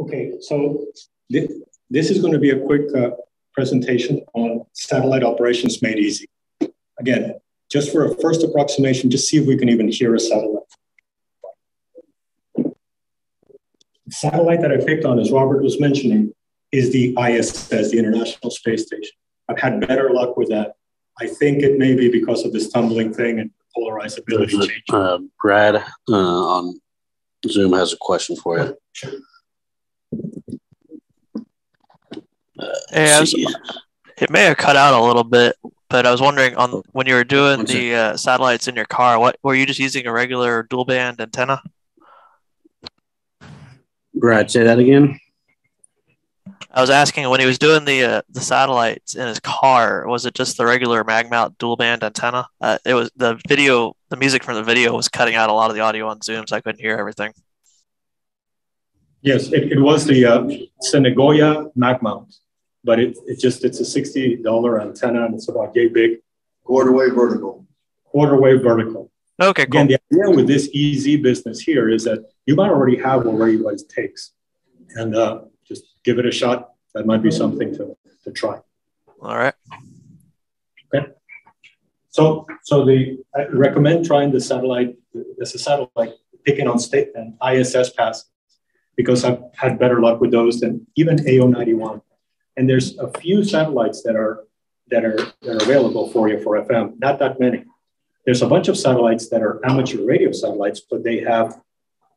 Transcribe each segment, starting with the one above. Okay, so this is going to be a quick presentation on satellite operations made easy. Again, just for a first approximation, just see if we can even hear a satellite. The satellite that I picked on, as Robert was mentioning, is the ISS, the International Space Station. I've had better luck with that. I think it may be because of this tumbling thing and polarizability change. Brad on Zoom has a question for you. Sure. Hey, it may have cut out a little bit, but I was wondering on when you were doing the satellites in your car, what were you just using a regular dual band antenna? Brad, say that again. I was asking when he was doing the satellites in his car, was it just the regular mag mount dual band antenna? It was the video, the music from the video was cutting out a lot of the audio on Zoom, so I couldn't hear everything. Yes, it was the Nagoya mag mount, but it's a $60 antenna and it's about yay big. Quarter wave vertical. Quarter wave vertical. Okay, cool. And the idea with this easy business here is that you might already have what it takes, and just give it a shot. That might be something to try. All right. Okay. So I recommend trying the satellite. As a satellite, picking on state and ISS passes, because I've had better luck with those than even AO-91. And there's a few satellites that are available for you for FM. Not that many. There's a bunch of satellites that are amateur radio satellites, but they have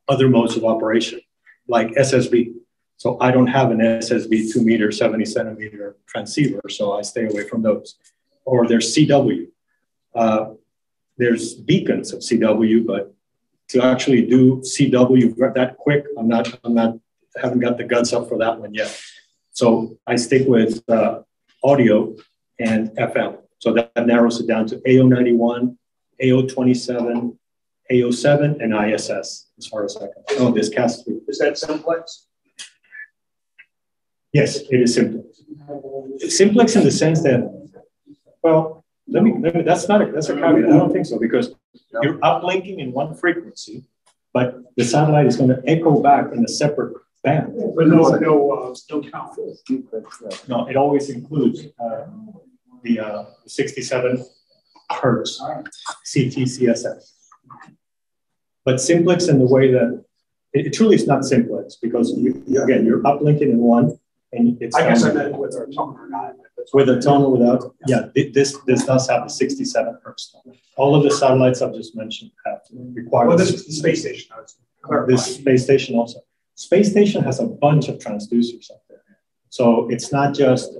other modes of operation, like SSB. So I don't have an SSB 2 meter, 70 centimeter transceiver, so I stay away from those. Or there's CW. There's beacons of CW, but to actually do CW that quick, I haven't got the guns up for that one yet. So I stick with audio and FM. So that narrows it down to AO-91. AO-27, AO-7, and ISS, as far as I can. Oh, this CAS3. Is that simplex? Yes, it is simplex. It's simplex in the sense that, well, let me that's a caveat. I don't think so, because you're uplinking in one frequency, but the satellite is going to echo back in a separate band. But no count. No, it always includes the 67 hertz CTCSS. But simplex in the way that it truly is not simplex, because again, you're uplinking in one, and it's. I guess I meant with a tone or not. With a tone or without. Yeah, this does have the 67 hertz. All of the satellites I've just mentioned have required. Well, this is the space station. This space station also. Space station has a bunch of transducers up there, so it's not just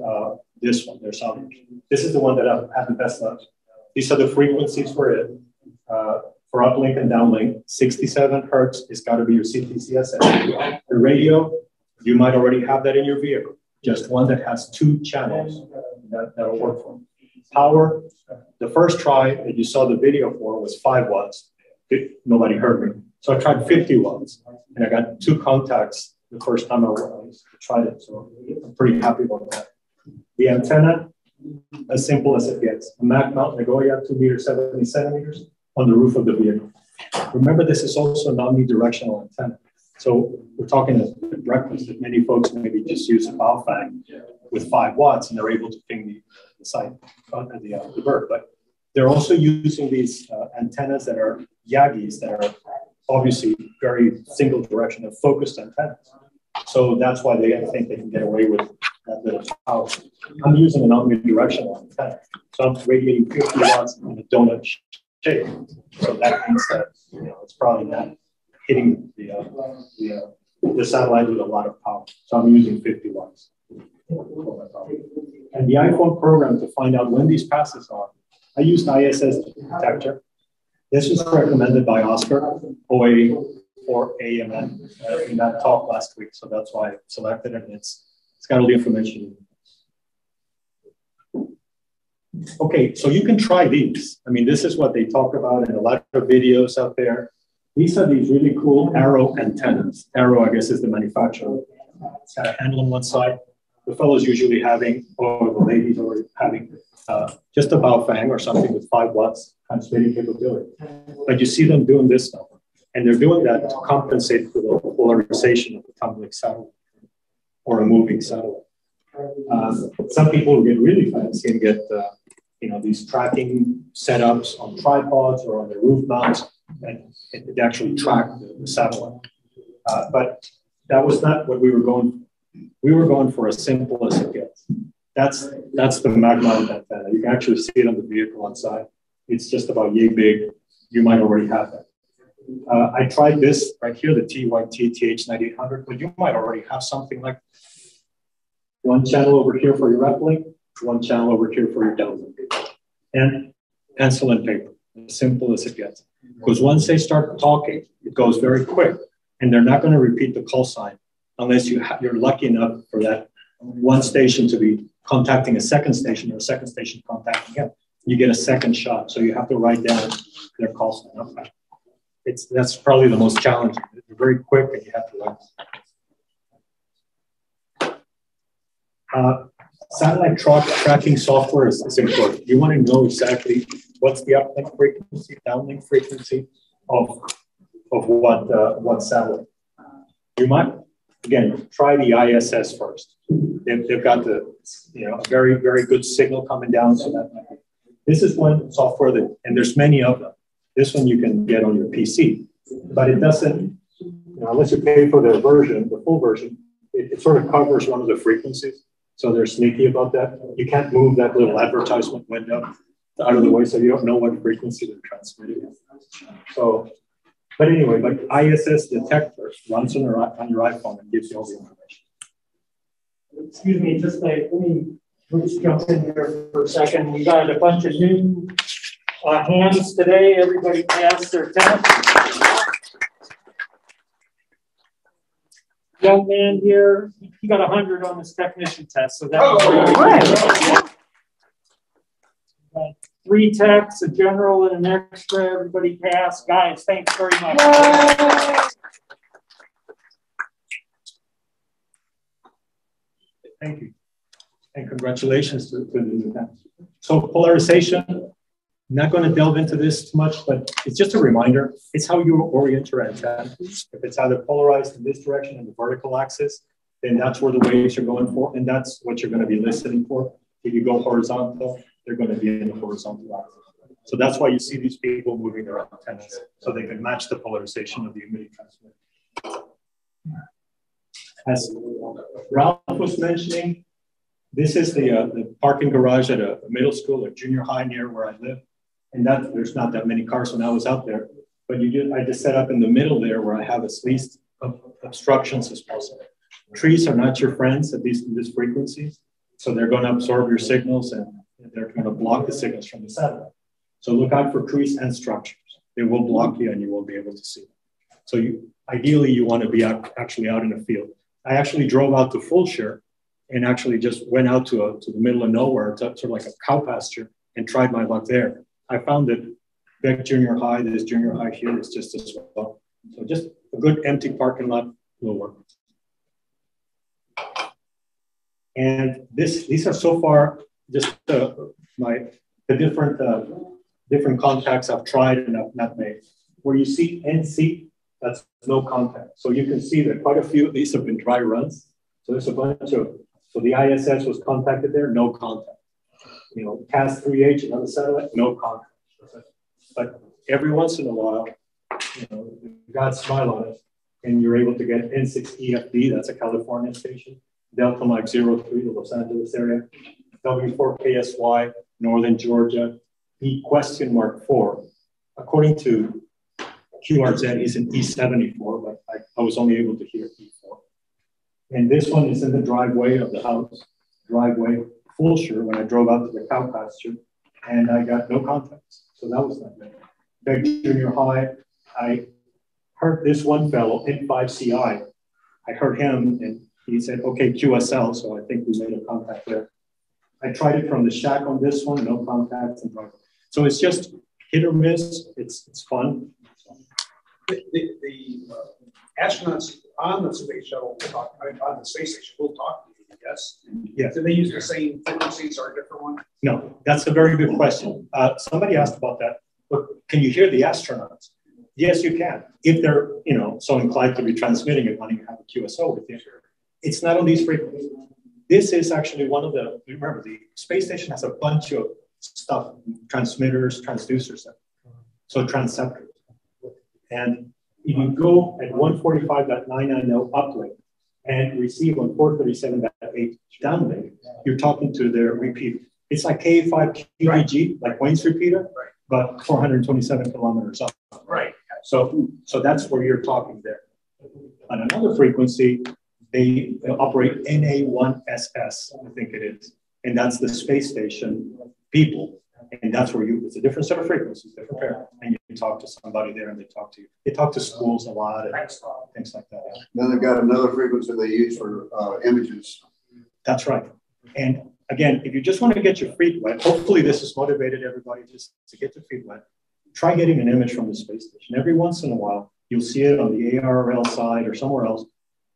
this one. There's others. This is the one that I've had the best luck. These are the frequencies for it. For uplink and downlink, 67 hertz is got to be your CTCSS. The radio, you might already have that in your vehicle. Just one that has 2 channels that'll work for you. Power, the first try that you saw the video for was 5 watts. Nobody heard me. So I tried 50 watts, and I got 2 contacts the first time I tried it. So I'm pretty happy about that. The antenna, as simple as it gets. A mag mount Nagoya, 2 meters, 70 centimeters on the roof of the vehicle. Remember, this is also an omnidirectional antenna. So we're talking at breakfast that many folks maybe just use a Baofeng with 5 watts and they're able to ping the site of the bird. But they're also using these antennas that are Yagis, that are obviously very single direction and focused antennas. So that's why they think they can get away with that little power. I'm using an omnidirectional antenna, so I'm radiating 50 watts in a donut shape. So that means that it's probably not hitting the satellite with a lot of power. So I'm using 50 watts. And the iPhone program to find out when these passes are, I used ISS detector. This was recommended by Oscar OA or AMN in that talk last week, so that's why I selected it. It's got all the information. Okay, so you can try these. I mean, this is what they talk about in a lot of videos out there. These are these really cool Arrow antennas. Arrow, I guess, is the manufacturer. It's got a handle on one side. The fellow's usually having, or the lady's already having, just a Baofeng or something with 5 watts transmitting capability. But you see them doing this now. And they're doing that to compensate for the polarization of the tumbling satellite. or a moving satellite. Some people who get really fancy and get these tracking setups on tripods or on their roof mounts, and it actually tracked the satellite. But that was not what we were going for. We were going for as simple as it gets. That's the magnetic antenna. You can actually see it on the vehicle outside. It's just about yay big. You might already have that. I tried this right here, the TYTTH9800, but you might already have something like one channel over here for your uplink, one channel over here for your downlink, and pencil and paper, as simple as it gets. Because once they start talking, it goes very quick, and they're not going to repeat the call sign unless you're lucky enough for that one station to be contacting a second station or a second station contacting it. You get a second shot, so you have to write down their call sign up back. That's probably the most challenging. They're very quick, and you have to learn. Satellite tracking software is important. You want to know exactly what's the uplink frequency, downlink frequency of what satellite. You might again try the ISS first. They've got the a very very good signal coming down, so that might be. This is one software that, and there's many of them. This one you can get on your PC, but it doesn't, unless you pay for their version, the full version, it sort of covers one of the frequencies. So they're sneaky about that. You can't move that little advertisement window out of the way, so you don't know what frequency they're transmitting. So, but anyway, like ISS detector runs on your iPhone and gives you all the information. Excuse me, just like, let me jump in here for a second. We got a bunch of new hands today. Everybody passed their test. Young man here, he got 100 on his technician test, so that was really 3 techs, a general, and an extra. Everybody passed. Guys, thanks very much. Yay! Thank you, and congratulations to the new techs. So polarization. Not going to delve into this too much, but it's just a reminder. It's how you orient your antenna. If it's either polarized in this direction in the vertical axis, then that's where the waves are going for, and that's what you're going to be listening for. If you go horizontal, they're going to be in the horizontal axis. So that's why you see these people moving their antennas, so they can match the polarization of the emitting transmitter. As Ralph was mentioning, this is the parking garage at a middle school or junior high near where I live. And that there's not that many cars when I was out there, but I just set up in the middle there where I have as least obstructions as possible. Trees are not your friends, at least in this frequency, so they're going to absorb your signals and they're going to block the signals from the satellite. So look out for trees and structures; they will block you, and you won't be able to see them. So ideally you want to be actually out in a field. I actually drove out to Fulshire and actually just went out to the middle of nowhere, to sort of like a cow pasture, and tried my luck there. I found that Beck Junior High, this junior high here, is just as well. So just a good empty parking lot will work. And these are so far just the different different contacts I've tried and I've not made. Where you see NC, that's no contact. So you can see that quite a few of these have been dry runs. So there's a bunch of, so the ISS was contacted there, no contact. CAS3H, another satellite, no contact. But every once in a while, God smile on it, and you're able to get N6EFD, that's a California station, Delta Mike 03, the Los Angeles area, W4KSY, Northern Georgia, E4. According to QRZ, he's in E74, but I was only able to hear E4. And this one is in the driveway of the house, Fulshire, when I drove out to the cow pasture, and I got no contacts. So that was not bad. Back junior high, I heard this one fellow, N5CI. I heard him, and he said, okay, QSL. So I think we made a contact there. I tried it from the shack on this one, no contacts. So it's just hit or miss. It's fun. The astronauts on the space shuttle, on the space station, will talk to you. Yes. Yeah. Do they use the same frequencies or a different one? No, that's a very good question. Somebody asked about that. But can you hear the astronauts? Yes, you can. If they're so inclined to be transmitting it, when you have a QSO with you. it's not on these frequencies. This is actually one of the, remember, the space station has a bunch of stuff, transmitters, transducers, so transceptors. And if you go at 145.990 uplink and receive on 437.8 downlink, you're talking to their repeater. It's like K5QIG, like Wayne's repeater, but 427 kilometers up. Right. So that's where you're talking there. On another frequency, they operate NA-1SS, I think it is. And that's the space station people. And that's where you, it's a different set of frequencies, different pair. And you talk to somebody there and they talk to you. They talk to schools a lot and things like that. Then they've got another frequency they use for images. That's right. And again, if you just want to get your feet wet, hopefully this has motivated everybody just to get their feet wet. Try getting an image from the space station. Every once in a while, you'll see it on the ARL side or somewhere else.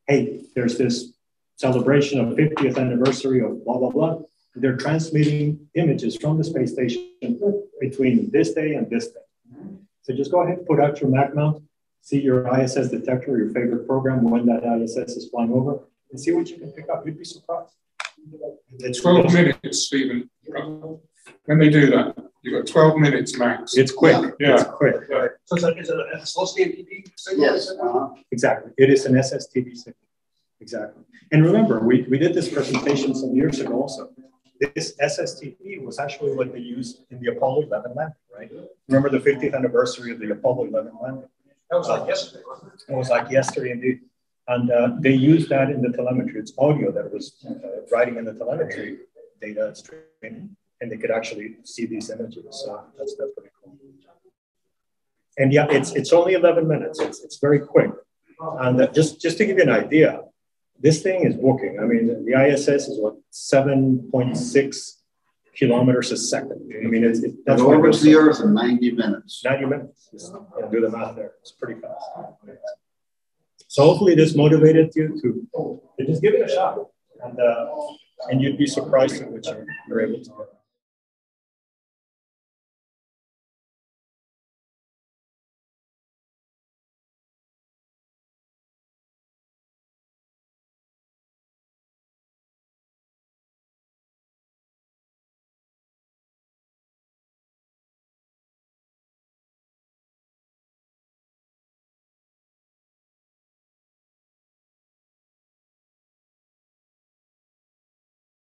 Hey, there's this celebration of 50th anniversary of blah, blah, blah. They're transmitting images from the space station between this day and this day. So just go ahead, put out your Mac mount, see your ISS detector, your favorite program, when that ISS is flying over, and see what you can pick up. You'd be surprised. It's 12 minutes, Stephen. When they do that, you've got 12 minutes max. It's quick. Yeah. It's quick. Yeah. So is it an SSTV signal? Yes. Exactly. It is an SSTV signal. Exactly. And remember, we did this presentation some years ago also. This SSTV was actually what they used in the Apollo 11 landing, right? Remember the 50th anniversary of the Apollo 11 landing? That was like yesterday, wasn't it? It was like yesterday, indeed. And they used that in the telemetry. It's audio that was writing in the telemetry data stream, and they could actually see these images. So that's pretty cool. And yeah, it's only 11 minutes. It's very quick. And just to give you an idea, this thing is booking. I mean, the ISS is what, 7.6 kilometers a second. I mean, that's what orbits the Earth in 90 minutes. 90 minutes. Yeah, do the math there. It's pretty fast. So hopefully this motivated you to just give it a shot, and you'd be surprised at what you're able to do.